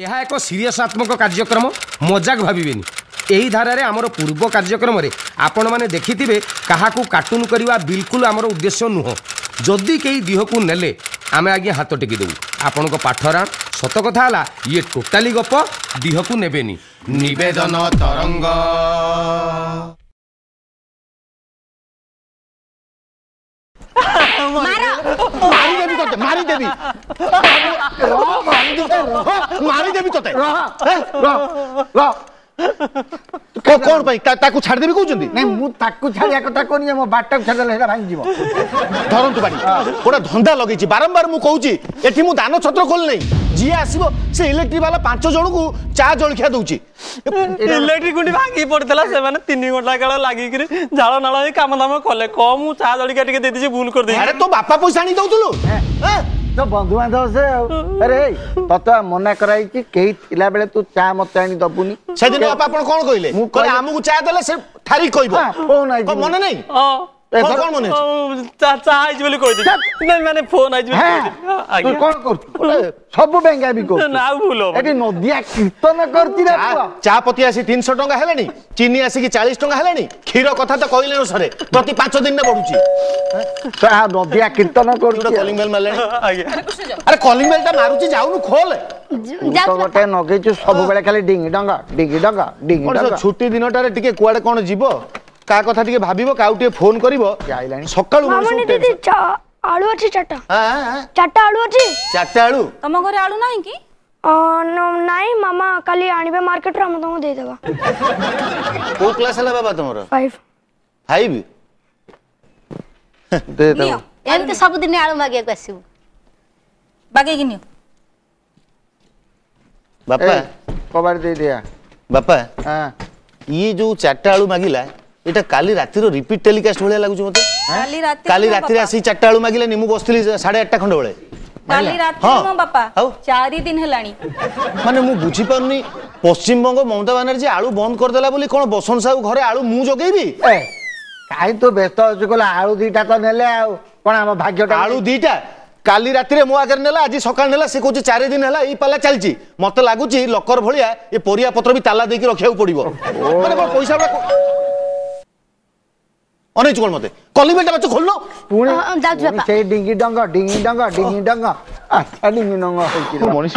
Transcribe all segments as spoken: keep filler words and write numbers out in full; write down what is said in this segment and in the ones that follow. यह एक सीरियसात्मक कार्यक्रम मजाक भावेनि यही धारा आमर पूर्व कार्यक्रम आपण मैंने देखि क्या कार्टून करवा बिल्कुल आमर उद्देश्य नुह जदि कई देह को नेले आम आज हाथ टेकी देवु आपण पाठरा सत कथा ये टोटाली गप देह को नेबेनि निवेदन तरंग मारी देवी मारी देवी तोते को कोन भाई ताकू छाड़ देबी कहउचंदी नै मु ताकू छाड़िया कथा कोनी मो बाटा छाड़ले हेरा भांग जीवो धरंतु बाडी ओडा धंदा लगै छी बारंबार मु कहउची एठी मु दान छत्र खोल नै जिया आसीबो से इलेक्ट्रिक वाला पांच जण को चा जळखिया दउची इलेक्ट्रिक गुंडी भांगी पडतला से माने तीन घंटा काल लागि कि झाळ नाळ हे काम दाम खोले को मु चा जळखिया टिके दे दिजे भूल कर दे अरे तो बापा पैसा आनी दउतलु ह तो बंधु बांधव से अरे तत मना कराई कि केही थिला बेले तू चा मत आनी दबुनी से दिन बापा आपण कोन कहले कहले हमहु चा देले से थारी कहबो फोन आइ को मने नै ह फोन कोन मने चा चा आइ बोली कह दे नै माने फोन आइ बोली कह दे तू कोन कर सब बेंगा भी को ना भूलो एटी नदिया कीर्तन करती रे चा पति आसी तीन सौ टका हेलेनी चीनी आसी कि चालीस टका हेलेनी खीर कथा तो कहलेनो सरे प्रति पांच दिन ने बडुची ता नदिया कीर्तन करती कॉलिंग बेल मारले अरे कॉलिंग बेल ता मारुची जाउनु खोल तो बटे नगेचु सब बेले खाली डिंगी डंगा डिंगी डंगा डिंगी डंगा छुट्टी दिनटारे टिके कुआडे कोन जीवो का कथा टिके भाबिबो काउटे फोन करिवो आइलानी सकाळु माने दीदी चा आलू अछि चाटा हां चाटा आलू अछि चाटा आलू तम घरे आलू नाही की नाही मामा काली आनिबे मार्केट रा हम तम दे देबा को क्लास हला बाबा तमरो पाँच पाँच दे दो एम त सब दिन आलू मागे कसिबो बागे किनियो बापा कबार दे दिया बापा हां ये जो चाटा आलू मागिला एटा काली राति रो रिपीट टेलीकास्ट भलिया लागु छ मते काली राति काली राति आसी चाटा आलू मागिले नि मु बसथली साढ़े आठ खंड बळे काली राति मो बापा चार दिन हलाणी माने मु बुझी पाउनी पश्चिम बंग ममता बनर्जी आलू बंद कर देला बोली कोन बसन साहू घरे आलू मु जगेबी ए काई तो व्यस्त छ कोला आलू दीटा तो नेले आ कोन हम भाग्यटा आलू दीटा काली राति रे मो आगर नेला आज सकाळ नेला से कोची चार दिन हला ई पाला चलची मते लागु छी लकर भलिया ए परिया पत्र भी ताला देकी रखिया पड़िबो माने कोन पैसा अनै चोल मते कॉलिंग बेल बच्चा खोललो पुणे जाउ बापा से डिंगी डंगा डिंगी डंगा डिंगी डंगा आ डिंगी डंगा हो मनीष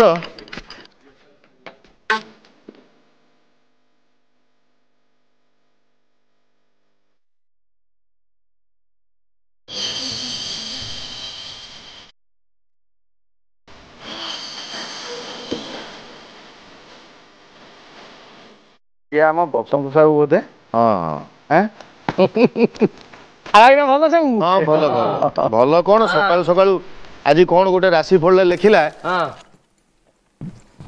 ये हम बप्सम साहब होते हां हैं आइना भलो से हां भलो भलो भलो कोन सकाळ सकाळ आजि कोन गोटे राशि फल लेखिला हां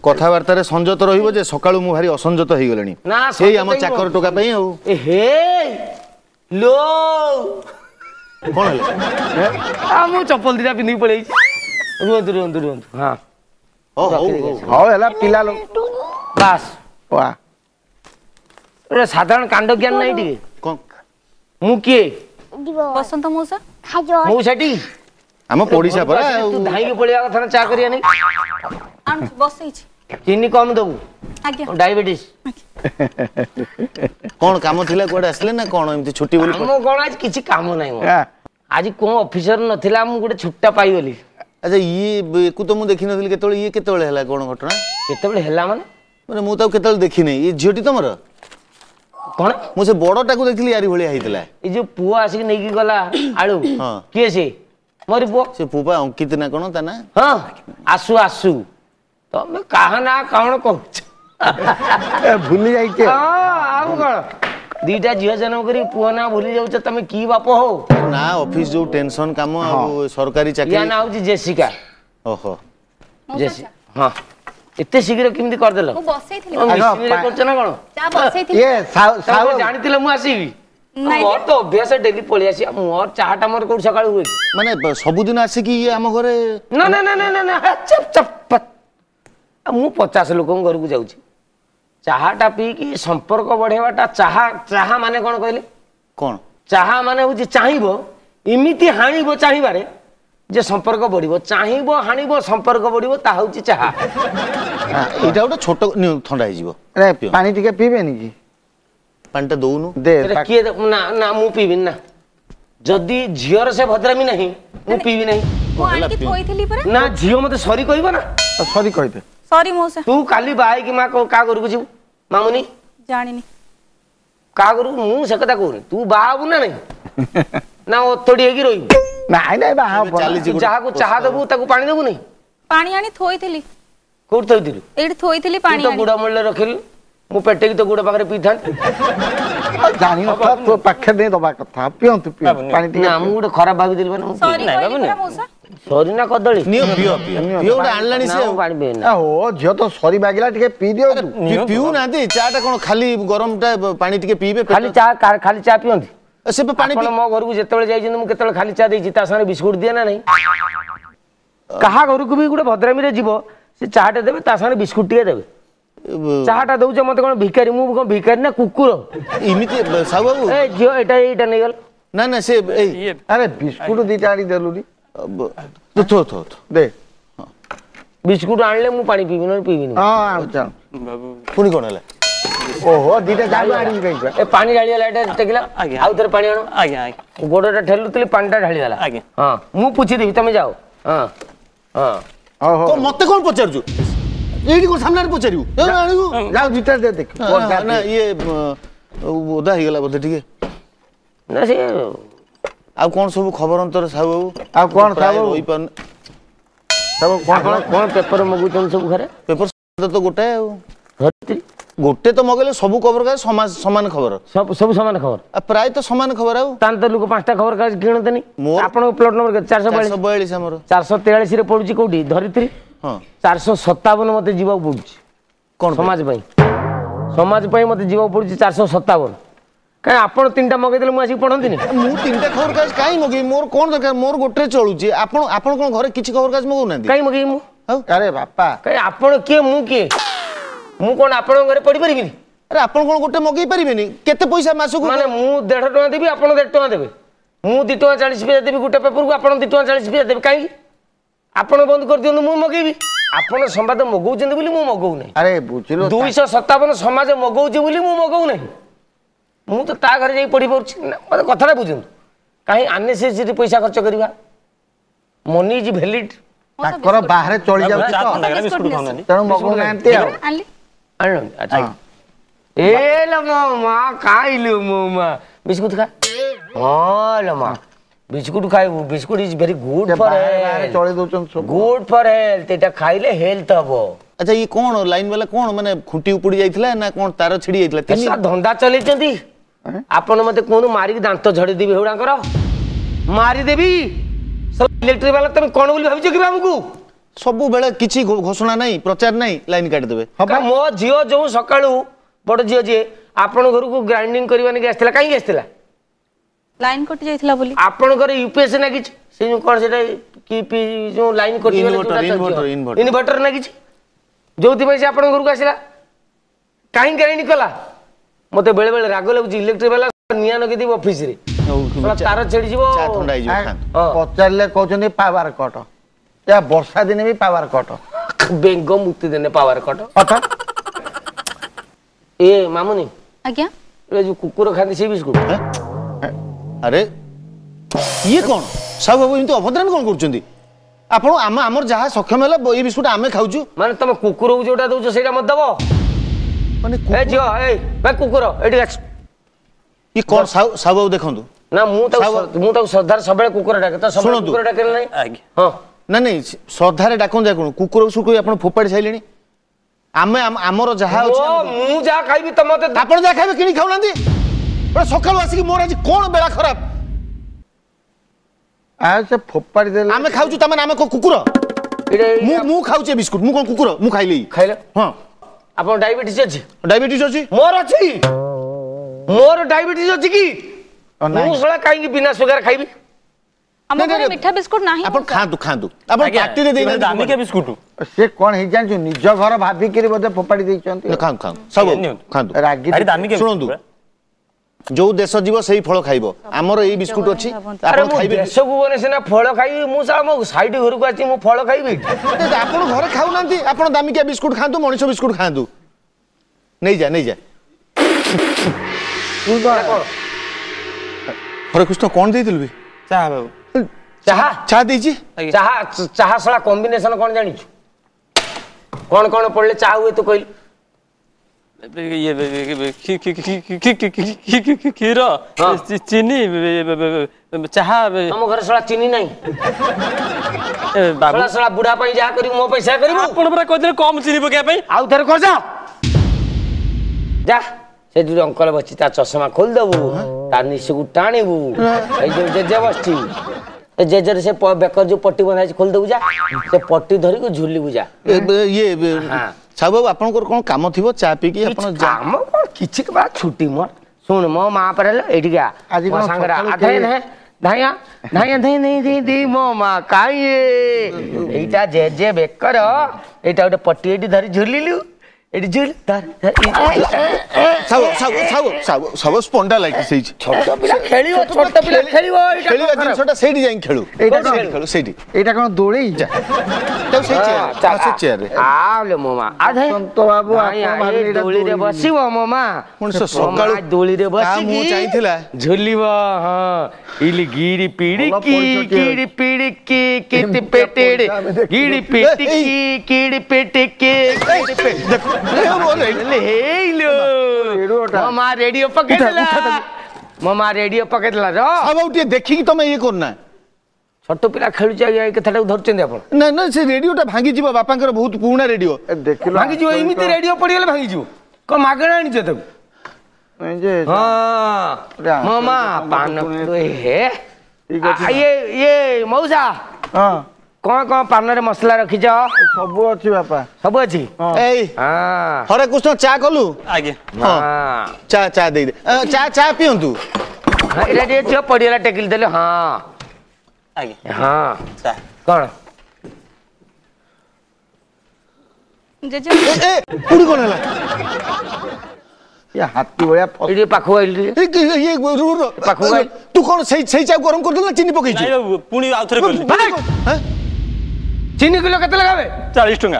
कथा वार्ता रे संजत रहिबो जे सकाळ मु भारी असंजत होई गेलनी सेही हम चाकर टोका पई हो ए हे लो कोन हले आ मु चप्पल दिरा पिनि पळेई रुंद रुंद रुंद हां हो हो हो हला पिला लो बस वाह रे साधारण कांड ज्ञान नाही डी मुके बसंत मौसा खाजो मौसाटी हम पडिसा पर तू धाई के पडिया कथा चा करिया नै आन बसै छी चीनी कम दऊ आज्ञा डायबिटीज कोन काम थिला कोड आसले ना कोन एमती छुट्टी बोली हम कोन आज किछि काम नै आज को ऑफिसर नथिला हम गुडे छुट्टा पाई बोली अच्छा ई को तो मु देखि नथिल केतोल ई केतोल हला कोन घटना केतोल हला माने माने मु त केतोल देखि नै ई झियोटी तमरो कोन मोसे बडटा को देखली यारी भलिया हितला ए जो पुआ आसी नै की गला आळू हां के से मोर पुआ से पुआ अंकित ना कोन ता ना हां आसु आसु तमे कहा ना कोन कहछ ए भूली जाई के हां आउ गण दीटा जिया जन्म करी पुआ ना भूली जाउ छ तमे की बाप हो ना ऑफिस जो टेंशन काम आ सरकारी चाकरी या ना होची जेसिका ओहो जेसि हां इते शीघ्र किमिति कर देलो मु बसै थिले मिसिरे करछ ना कोन चा बसै थिले ए साहू जानि थिले मु आसी नै मोर तो बेस डेली पळि आसी मोर चाहाटा मोर कोड सकाळ होय माने सब दिन आसी कि ये हम घरे ना ना ना ना ना चप चप मु पचास लोकन घर को जाउची चाहाटा पी कि संपर्क बढेवाटा चाहा चाहा माने कोन कहले कोन चाहा माने होची चाहिबो इमिति हाणीबो चाहिबारे जे संपर्क बढ़िबो चाहिबो हानिबो संपर्क बढ़िबो ता होची चाहा एटा उटा छोटो ठंडा हे जीवो रे पानी टिके पीबे नी की पानी त दोनु दे के ना ना मु पीबिन ना जदी झियर से भद्रामी नहीं मु पीबी नहीं मु आके थोइथिली पर ना झियो मते सॉरी कहबो ना सॉरी कहबे सॉरी मोसे तू काली बाई की मां को का करू जीव मामुनी जानिनी का करू मु से कथा कहू तू बाबू ना नहीं ना ओतडी हेगी रोई नाय नाय बा चाहा को चाहा देबू ताको पानी देबू नहीं पानी आनी थोई थली कोड थोई दिलु एडी थोई थली पानी तो गुडा मल्ले रखिल मु पेटे की तो गुडा पाखरे पीथान जानी न तो पाखरे दे दबा कथा पियो तू पियो पानी ना मु गुडा खराब भाबी दिलबा ना सॉरी ना मोसा सॉरी ना कदली नियो पियो पियो गुडा आनलानी से पानी बे ना ओ जो तो सॉरी बागिला टिके पी दियो तू पियो ना दे चाटा कोन खाली गरम टा पानी टिके पीबे खाली चा खाली चा पियो से पे पानी मो घर को जतबेले जाई जनु केतबेले खाली चा दे जीता साने बिस्कुट दिया ना नहीं कहा घर को भी गुडा भद्रामी रे जीवो से चाहाटे देबे ता साने बिस्कुट टिए देबे चाहाटा दउ जे मते कोन भिकारी मु कोन भिकारी ना कुकुर इमिति साहब बाबू ए जियो एटा एटा नै गेल ना ना से ए अरे बिस्कुट दीटा आडी देलुनी तो थो थो दे बिस्कुट आनले मु पानी पीबी न पीबी न हां चल बाबू पुनी कोन हला ओहो दीटा जालु आडी गई ए पानी ढाली वाला एटा टेकिला आ उधर पानी आनो आ आ गोडटा ठेलुतली पानीटा ढाली वाला हां मु पूछि देबी तमे जाओ हां हां ओहो को मते कोन पचारजु एडी को सामने रे पचारियु जाओ दीटा दे देख ना ये ओदा हे गेला बदे ठीके ना से आ कोन सब खबर अंतर साहब बाबू आ कोन साहब होई पर सब कोन कोन पेपर मगु चन सब घरे पेपर तो गोटे घरती गोटे तो मगले सब खबर का समाज समान खबर सब सब समान खबर आ प्राय तो समान खबर आ तान तो लोग पांचटा खबर का किनतनी आपन प्लॉट नंबर चार सौ बयालीस हमरो चार सौ तैंतालीस रे पडुची कोडी धरित्री हां चार सौ सत्तावन मते जीवा पडुची कोन समाज पई समाज पई मते जीवा पडुची चार सौ सत्तावन का आपन तीनटा मगेले मु आसी पढंती नि मु तीनटा खबर का काई मगे मोर कोन दरकार मोर गोटे चलुची आपन आपन कोन घरे किछि खबर का मगो नंदी काई मगे मु अरे बापा काई आपन के मु के मु कोन आपन घरे पड़ी परिबि नि अरे आपन कोन गोटे मगई परिबि नि केते पैसा मासु को माने मु डेढ़ टका देबी आपन डेढ़ टका देबे मु दो टका चालीस पैसा देबी गोटे पेपर को आपन दो टका चालीस पैसा देबे काई आपन बंद कर दियनु मु मगईबी आपन संवाद मगौ जंदे बोली मु मगौ नै अरे बुझिलो दो सौ सत्तावन समाज मगौ जे बोली मु मगौ नै मु तो ता घर जाई पड़ी पड़छ मते कथरा बुझिनु काई अननेसेसरी पैसा खर्च करबा मनी इज वैलिड ताकर बाहर चली जाउ त तण मगौ नांती आ अरे अच्छा ए लमा मां काइलु ममा बिस्कुट खा हां लमा बिस्कुट खाइबो biscuit is very good for health चले दोचन सब गुड फॉर हेल्थ एटा खाइले हेल्थ हबो अच्छा ये कोन लाइन वाला कोन माने खुंटी उपडी जाइतला ना कोन तार छिडी जाइतला तीन धंदा चले चंदी आपन मते कोन मारी के दांत झड़ी देबी हेडा करो मारी देबी सब इलेक्ट्रिक वाला तुम कोन बोली भाबिजो कि हमकू सब बेले किछि घोषणा नै प्रचार नै लाइन काट देबे का मो जियो जो सकाळू बड जियो जे आपन घर को ग्राइंडिंग करबाने गेसला काई गेसला लाइन कटि जाइतला बोली आपन घर यूपीएस ना किछ से कोन सेटा की पी जो लाइन कटि गेले इन्वर्टर ना किछ जोति पैसे आपन घर को आसला काई ग्राइंडिंग कला मते बेले बेले राग लागु इलेक्ट्रिक वाला निया न के दी ऑफिस रे तार छेडी जीवो चा ठंडा आइ जीवो पचारले कहजनी पावर कट या वर्षा दिन भी पावर कट बेंगो मुक्ति देने पावर कट अर्थात ए मामुनी आज्ञा ए जो कुकुर खांदी से बिस्कुट अरे ये कोन सब बाबू इनतो अभद्रन कोन करचंदी आपण आम हमर जहा सक्षम हला ए बिस्कुट आमे खाउचू माने तमे कुकुर जोटा दउचो सेटा मत दबो माने ए जो ए बे कुकुर एडी आछ ये कोन सब सब बाबू देखंदू ना मु त मु त सरदार सबबे कुकुर डाके त सब कुकुर डाके नै आज्ञा हां ना नहीं श्रद्धारे डाकन जा कोन कुकुर सुकु आपण फोपाडी साइलेनी आमे हमरो जहा हो मु जा खाइबी त मते आपण जा खाइबे किनी खाउनांदी पर सकाळ आसी की मोर आज कोन बेला खराब आ से फोपाडी देले आमे खाउचू त माने आमे को कुकुर मु मु खाउचे बिस्कुट मु कोन कुकुर मु खाइली खाइला हां आपण डायबिटीज अछि डायबिटीज अछि मोर अछि मोर डायबिटीज अछि की मु सला काई की बिना सुगर खाइबी हम को मिठा बिस्कुट नाही अपन खादु खादु अपन पार्टी रे देना दामी के बिस्कुट से कोन हे जान निज घर भाभी के बदे फोपाडी देई चंती खाऊ खाऊ सब खादु अरे दामी के सुनंदु जो देश जीव से फल खाइब आमर ये बिस्कुट अच्छी देश को गले सीना फल खाई मुझे सैड घर को आसी फल खाइबी आप घर खाऊ ना आप दामिकिया बिस्कुट खातु मनीष बिस्कुट खातु नहीं जा नहीं जा हरे कृष्ण कौन दे चाह बाबू चाह चाह दी चाह चाह सला कॉम्बिनेशन कौन जानी कौन कौन पड़े चाह हुए तो कहल क्षीर चीनी चाह तुम घर सला चीनी ना सला बुढ़ा जहाँ कर मो पैसा कर कम चीनी पकड़ापी आउ थे कर जा से जो अंकल बच्ची ता चश्मा खोल देबू तार निशी को टाणीबू जेजे बच्ची जेजे से बेकर जो पट्टी बंधा खोल देबू जा से पट्टी धरिक झुलिबू जा ये साहब बाबू आपन को कोन काम थिबो चा पी कि आपन काम कोन किछि के बात छुट्टी मोर सुन मो मां पर एडिया आज को संगरा आथे ने धाया धाया धई नहीं धई दी मो मां काए एटा जेजे बेकर एटा ओटे पट्टी एडी धरि झुलिलु एडी झुल धर साहब साहब साहब साहब साहब स्पोंडा लाइक सेइ छोटा पिला खेलियो छोटा पिला खेलियो एटा खेलियो दिन छोटा सेडी जाई खेलु एटा खेलु सेडी एटा कोन दोळेई जा तब से चेयर तब से चेयर आ ले मोमा आ धई संतो बाबू आ दोळी रे बसिबो मोमा मनुष्य सकाळ दोळी रे बसि की मु चाहीथिला झुलिबो हां इली गिडी पीडी की गिडी पीडी की केति पेटेड गिडी पेटी की गिडी पेटे के गिडी पेटे मामा रेडियो पकड़ला मामा रेडियो पकड़ला रो अब उठिए देखि कि तमे ये करना छोटो पिला खेलु जा ये कथाटा धरचेन आपण ना ना से रेडियोटा भांगी जीव बापांकर बहुत पुराना रेडियो भांगी जीव इमिति रेडियो पडिले भांगी जीव को मागणा आनी जे तब नै जे हां मामा पान हे ये ये मौसा हां कौन कौन पान रे मसला रखी जा सब अछि बापा सब अछि ए हां हरे कृष्ण चा कलु आगे हां चा चा दे चा चा पियंतु एरे दे छ पडियाला टेकिल देले हां आगे हां चा कोन जे जे ए पुडी कोन हला या हाथी भया एडी पाखो आइली ये पाखो आइ तू कोन सही सही चा गरम कर देला चीनी पकई छी नाही पुनी आउ थरे बोल चीनी किलो कत लगावे चालीस टका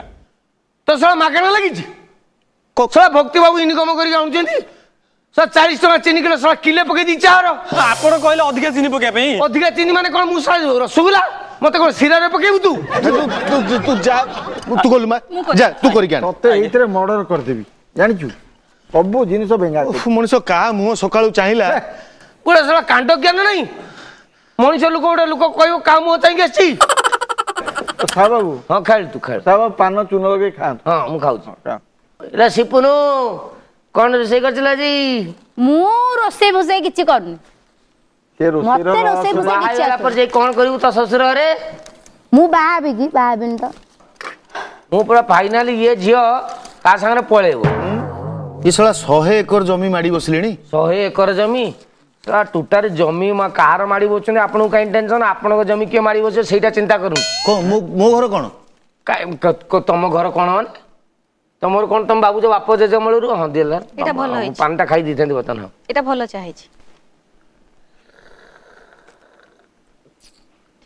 तो सला मागणा लगी छी कोसला भक्ति बाबू इनकम करी आउन छी सर चालीस टका चीनी किलो सला किलो पके दी चार आपण कहले अधिक चीनी पके पई अधिक चीनी माने कोन मुसा रसगुल्ला मते कोन सिरा रे पकेबू तू तू जा तू गोल मा जा तू करी ज्ञान तते एतरे मर्डर कर देबी जानि छु सब जिनिस बेंगा मनुष्य का मुह सकाळू चाहिला पुरा सला कांड ज्ञान नाही मनुष्य लोक ओडा लोक कहयो का मुह चाहि गेसी खा बाबू हां खाल तू खाल सब पान चून लगे खा हां मु खाऊ एला सिपुनो कोन रोसे करचला जी मु रोसे बसे किछि करन के रोसे रोसे बसे किछि आला पर जे कोन करिवु त ससुर रे मु बाबी की बाबिन त मु पूरा फाइनली ये जियो का संगे पळेबो ई साला सौ एकर जमी माडी बसलेनी सौ एकर जमी ता टुटार जमी मा कार माडी बोचन आपन का टेंशन आपन को जमी के माडी बोचे सेटा चिंता करू को मो घर कोन का तम घर कोन माने तमोर कोन तम बाबू जे बाप जे जमळू ह देला एटा भलो है पानटा खाई दिथेन बतन एटा भलो चाहि छी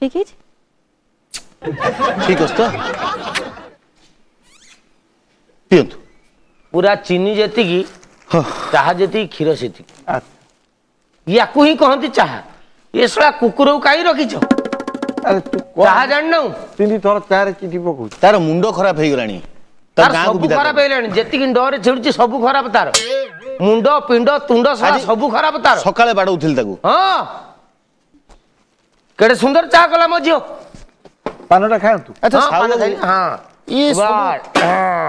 ठीक है ठीक होस्ता पियंत पूरा चीनी जेती की चाहा जेती खीर सेती या को ही कहंती चाह ये सला कुकुरौ काई रखिछो अरे तू चाह जाननौ तिनी तोर चार किटी पकौ तार मुंडो खराब हे गलानी तार गांव को खराब हेलानी जेति कि डोर छिडुची सब खराब तार मुंडो पिंडो तुंडो सारा सब खराब तार सकाळे बाडौथिल ताकू हां केडे सुंदर चाह कला मजियो पानोटा खायंतु अच्छा पानो खाई हां ये सब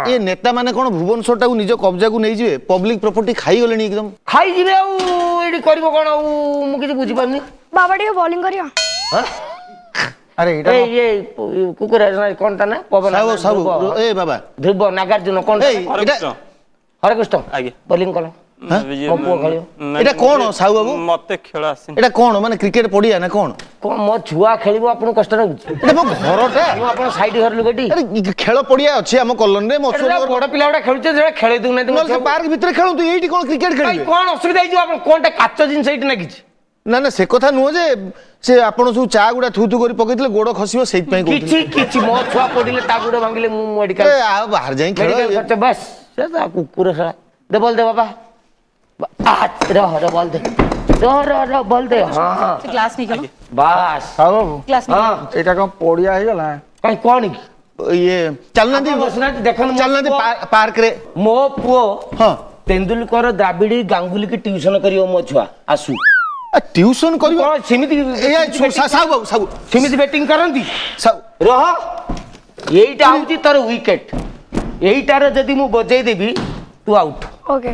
ये नेता माने कोन भुवनसोर टाकू निज कब्जा को नै जिवे पब्लिक प्रॉपर्टी खाई गलेनी एकदम खाई जिवे औ एडी करबो कोन औ मु किछ बुझि पारनी बाबा डे बॉलिंग करियो हां अरे एटा ए कुकुर कोन ता ना पवन साहब साहब ए बाबा ध्रुव नागार्जुन कोन हरे कृष्ण हरे कृष्ण आगे बॉलिंग कलो क्रिकेट पड़िया ना कौन मो छुआ खेल कष्ट लगे खेल पड़िया अच्छे कलोन बड़ पाटा खेल खेल पार्क भितर खेल क्रिकेट खेल कौन असुविधा कौन काच जिन लगी ना ना से कथा नुह जे आपड़ सब चा गुड़ा थू थू कर पकड़े गोड़ खसो से मो छुआ पड़े गोड़ भांगे बाहर जाए बस कुकुर खेला दे बॉल दे बाबा रह रह बॉल दे रह रह रह बॉल दे हां क्लास नहीं खेलो बस हां बाबू क्लास नहीं हां एटा को पड़िया हे गला काई कोन ये चलना दी बसना देखन चलना दी पार्क रे मो पुओ हां तेंदुलकर द्राविडी गांगुली की ट्यूशन करियो मो छुआ आसु आ ट्यूशन करियो सीमित ए साहू बाबू साहू सीमित बैटिंग करंदी साहू रह एटा आउची तोर विकेट एटार जदी मु बजै देबी तू आउट ओके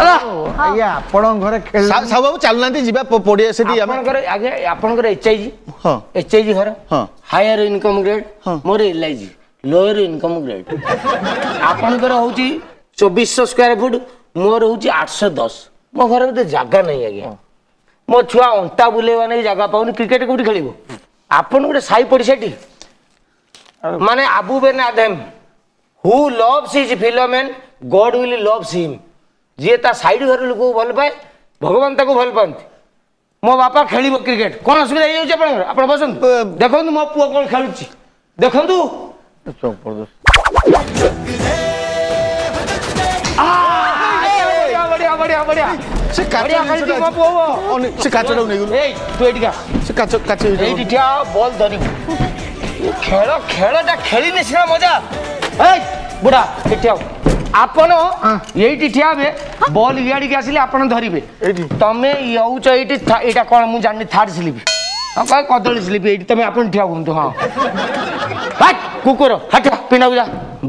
आया आपण घरे खेल साहू बाबू चलना दी जीवा पड़िया सेठी आपण घरे आगे आपण घरे एचआईजी हां एचआईजी घर हां हायर इनकम ग्रेड मोर एलआईजी लोअर इनकम ग्रेड आपण घरे होची चौबीस सौ स्क्वायर फुट मोर होची आठ सौ दस मो घरे तो जागा नहीं आगे मो छुआ अंता बुलेवा नहीं जागा पाउनी क्रिकेट कोठी खेलिबो आपण घरे साई पड़ी सेठी माने Abou Ben Adhem who loves his fellow man God will loves him जी ता साइड घर लोग भल पाए भगवान ताको भल पाती मो बापा खेल क्रिकेट कौन असुविधा आप बस देखो मो पुआ कौन खेलुची देखो बढ़िया बढ़िया से काटिया काटी मो पुआ से काचडा नै गुल ए तू एटिका से काच काच ए टिया बॉल धरी खेल खेलटा खेली नेसना मजा ए बुढा एटिया आपनो एठी ठियाबे बॉल इयाडी के आसीले आपन धरिबे तमे यौच एठी एटा कोन मु जाननी थर्ड स्लिप हम का कदली स्लिप एठी तमे आपन ठिया होंतो हां हट कुकुर हट पिना बुझा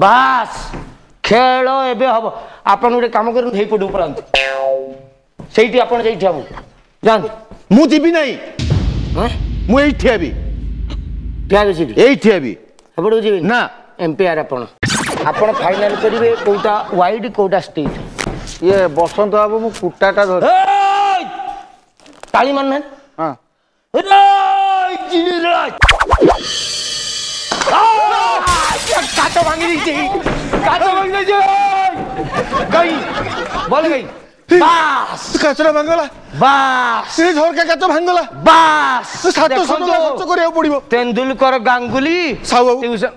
बस खेलो एबे हबो आपन उडे काम करन हेई पडू परंत सेठी आपन जेई ठियाबो जान मु दिबी नहीं ह मु एठी ठियाबी ठियाबे सेठी एठी ठियाबी हबडो जेबी ना एम्पायर आपन आपण फाइनल करिवे कोटा वाइड कोटा स्ट्रेट ये बसंत बाबू मु कुटाटा धर ए ताली मारने हां ए जिरा आ काटो भांगी दी काटो भांगी दी गई बोल गई बस काचरा भांगला बस ये झोर के काचो भांगला बस सात सौ खर्च करियो पड़िबो तेंदुलकर गांगुली साहू ट्यूशन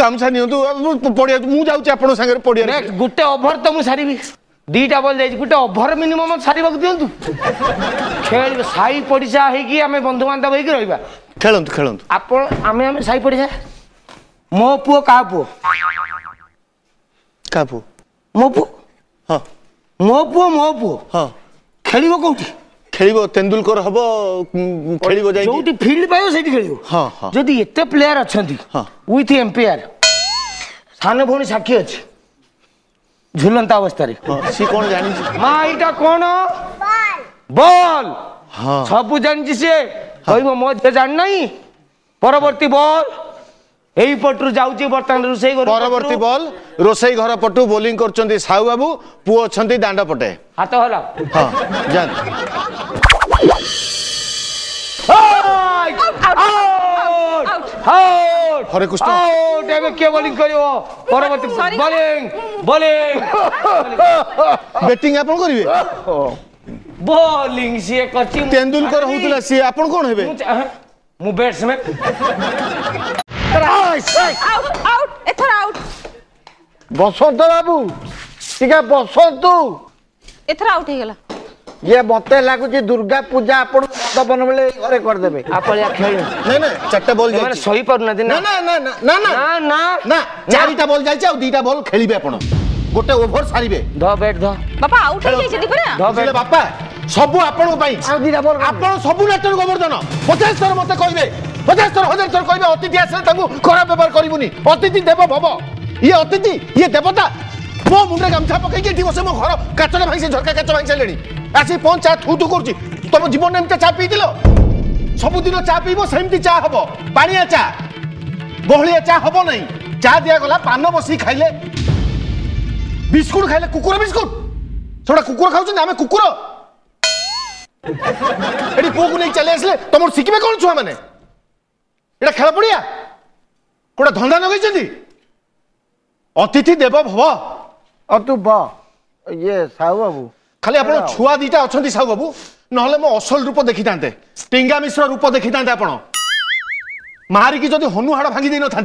गामछा नियंतु पड़िया मु जाउची आपन संगे पड़िया नेक्स्ट गुटे ओवर त मु सारीबी दीटा बॉल जाई गुटे ओवर मिनिमम सारीबा दियंतु खेल साई पड़िसा हे कि हमें बंधु बांधव हे कि रहिबा खेलंतु खेलंतु आपन हमें हमें साई पड़िसा मो पुओ का पुओ का पुओ मो पुओ हां मो पुओ मो पुओ हां खेलिबो कोठी खेलिबो तेंदुलकर हबो खेलिबो जाई जोटी फील्ड पायो सेठी खेलियो हां हां जदी एते प्लेयर अछंती हां विथ एम्पायर थाने भोनी साखी अछि झुलंता अवस्था रे हां सी कोन जानि मा इटा कोन बॉल बॉल हां सब जानि छी से कहबो मो जान नहीं परवर्ती बॉल एई पटरु जाउची बर्तन रोसई घर परवर्ती बॉल रोसई घर पटु बॉलिंग करचंती साहू बाबू पुओ अछंती दांडा पटे हाथ हला हां जान आउट हरे कृष्ण आउट एबे के बॉलिंग करियो परवर्ती बॉलिंग बॉलिंग बैटिंग आपन करिवे बॉलिंग से करची तेंदुलकर होतला से आपन कोन हेबे मु बैट्समैन राइट आउट आउट एथर आउट बसंत बाबू टिका बसंतु एथर आउट हे गेला ये मते लागुची दुर्गा पूजा आपण दबन बेले घरे कर देबे आपलिया खेल नै नै चारटा बॉल जाय सही पर ना ना ना ना ना ना ना चारटा बॉल जाय आ दुटा बॉल खेलिबे आपण गोटे ओवर सारिबे ध बैट ध बापा आउट हे जाय दिपरा ध बैट बापा सब आपण पई आ दुटा बॉल आपण सब नाटर गोवर्धन पचास थर मते कहिबे पचास थर हजार थर कहिबे अतिथि आसे ताकू खराब व्यवहार करिवुनी अतिथि देव भव ये अतिथि ये देवता मो मुंडे गमछा पकई के दिवसे मो घर काचडा भाई से झरका काचो भाई चलेणी आसी पंचा थू थू करची तुम जीवन एमते चा पी दिलो सब दिन चा पीबो सेमती चा हबो पानिया चा बहलिया चा हबो नहीं चा दिया गला पान बसी खाइले बिस्कुट खाइले कुकुर बिस्कुट थोड़ा कुकुर खाऊ आम कुकुर पुह को नहीं चले आसले तुम शिखे कौन छुआ मैंने खेल पड़िया कौटा धंदा लगे अतिथि देव भव अतु ये साहु बाबू खाली आप छुआ दीटा अच्छा साहु बाबू ना मो असल रूप देखी था टिंगा मिश्र रूप देखी था आप मारिकी जो हनु हाड़ भांगी ना था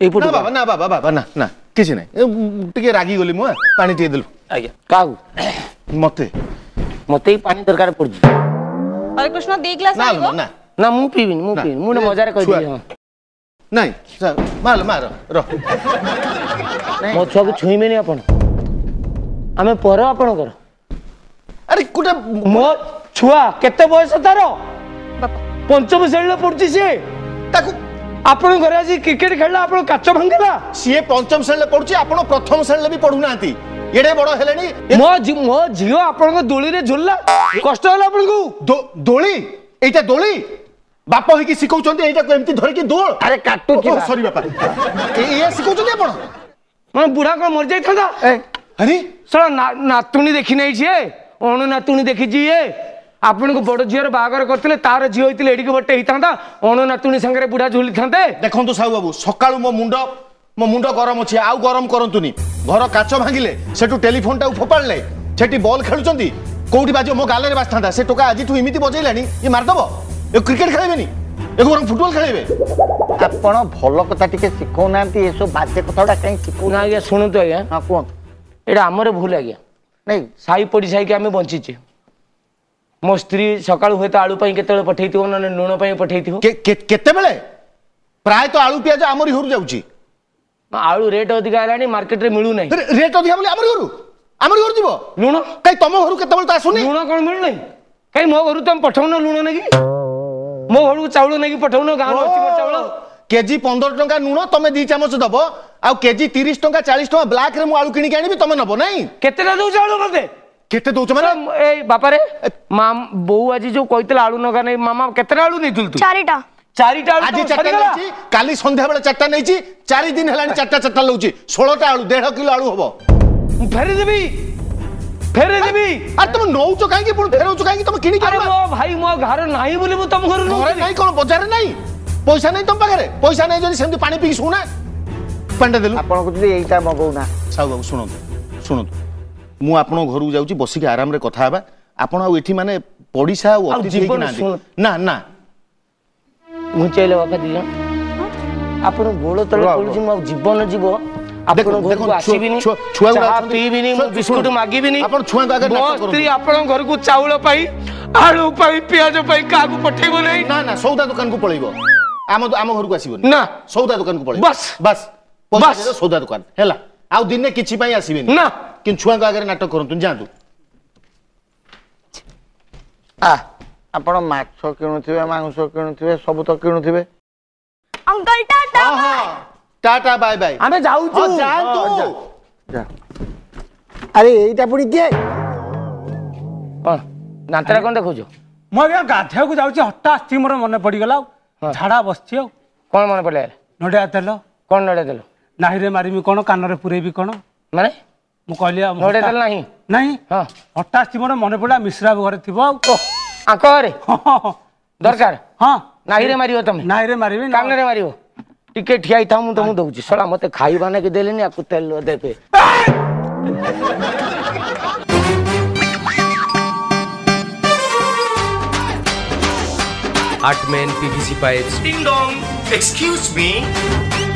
ना बाबा ना बाबा बाबा ना ना किसी ना रागी गली मुआ पानी टे दिलु आज्ञा का मते मते पानी दरकार पड़ जी अरे कृष्ण दे ग्लास ना ना ना मु पीबिन मु पीबिन मु मजार कह दियो नहीं मार मार रो मो छुआ को छुई में नहीं आपण हमें पर आपण कर अरे कुटा मो छुआ केते बयस तारो पंचम श्रेणी पड़ती से ताकू आपण घर आज क्रिकेट खेलला आपण काच भांगला सीए पंचम श्रेणी पडुची आपण प्रथम श्रेणी भी पढु नांती एडे बडो हेलेनी मो मो जियो आपण दोळी रे झुल्ला कष्ट होला आपण को दोळी एटा दोळी बाप होई की सिकौचोंते एटा को एम्ति धर की दोळ अरे काटू की सॉरी बापा ए सिकौचोंते आपण मन बुढा को मर जाई थादा अरे साला नातुनी देखि नै छे ओणु नातुनी देखि जिए आपण को बड़ झीर बागर करते तार झी होते एडिक बटे ही था अण नातुणी सागर बुढ़ा झुली था देखो साहु बाबू सका मो मुंड मो मुंड गरम अच्छे आउ गरम करतुनि घर काच भांगिले सेठू टेलीफोन टाउ फोपाड़े सेठी बॉल खेलुंट कौटी बाजो मो गाले बाज था से टोका आज इमती बजेला ये मारदब ये क्रिकेट खेल बर फुटबल खेल आपड़ भल कथा टे शिखना ये सब बाजे कथा कहीं शिखना आज शुणु तो आज्ञा हाँ कौन ये आमर भूल आज्ञा नहीं साई पड़ी साई आम बंचीचे मो स्त्री सकाल हुए तो आलू केतले पठे थो ना लुण पठे थो केते बेले प्राय तो आलू प्याज आमरी होरु जाउची आलू रेट अधिका हेलानी मार्केट रे मिलू नहीं रेट अधिका बोले आमरी होरु आमरी होरु जीवो लुण काई तम होरु केते बेले तो आसुनी लुण कोन मिल नहीं काई मो होरु तुम पठाउनो लुण नगी मो होरु चावल नगी पठाउनो गांव रो अच्छी चावल केजी पंद्रह टंका लुण तुम दी चमच दबो आ केजी तीस टंका चालीस टंका ब्लैक रे मो आलू किनी के आनिबी तुम नबो नहीं केते दउ चावल मते केते दो चमरा ए बापा रे माम बहु आजी जो कहितला आलू नगा नै मामा केतरा आलू नै तुलतु चारिटा चारिटा आलू आजी चाटा नैची काली संध्या बेला चाटा नैची चारि दिन हलानी चाटा चाटा लौची सोलह टा आलू डेढ़ किलो आलू होबो फेरे देबी फेरे देबी अरे तुम नौचो काहे कि पुण फेरोचो काहे कि तुम किनी के अरे मो भाई मो घर नाही बोली मो तुम घर नु नाही कोन बाजार नाही पैसा नाही तुम पाखरे पैसा नाही जनी सेमती पानी पी सुना पंडा देलु आपण को जे एटा मगौना साहू बाबू सुनो सुनो मु आपनो घर जाऊँ बसिक आराम रे कथा हवा आपण आउ एठी माने पड़ीसा आउ अतिथि ना ना मुचैले बापा दिया आपण बोलो तले बोलजी मु जीवन जीवो आपण घर को आसीबिनी छुआ पीबिनी मु बिस्कुट मागीबिनी आपण छुआ को आगे नाटक करू स्त्री आपण घर को चावल पाई आलू पाई प्याज पाई कागु पठेबो नै ना ना सौदा दुकान को पळइबो आम आम घर को आसीबोनी ना सौदा दुकान को पळइ बस बस बस सौदा दुकान हैला आउ दिन ने किछि पई आसीबिनी ना किन छुआ का आगे नाटक करतु जातु आ आपण माछ किणुथिबे मांस किणुथिबे सब तो किणुथिबे अंकल टाटा हां टाटा बाय बाय आमे जाऊ तू जातु जा अरे एटा पुडी के पण नांतरा कोन देखो जो म आगे गाधे को जाऊची हट्टा आस्ती मोर मन पड़ी गला झाड़ा बसथियो कोन मन पड़ले नडा देलो कोन नडा देलो नाही रे मारिमी कोन कान रे पुरेबी कोन माने मु कहलिया नडे देल नाही नाही हां अट्ठासी मोर मन पडा मिश्रा घर थिबो आ करे दरकार हां नाही रे मारियो तमे नाही रे मारिबे कांग रे मारियो टिके ठियाई था मु तमु दउची सला मते खाइबा ने के देलेनी आ कुतेल देबे आठ मैन पीवीसी पाइप्स डिंग डोंग एक्सक्यूज मी।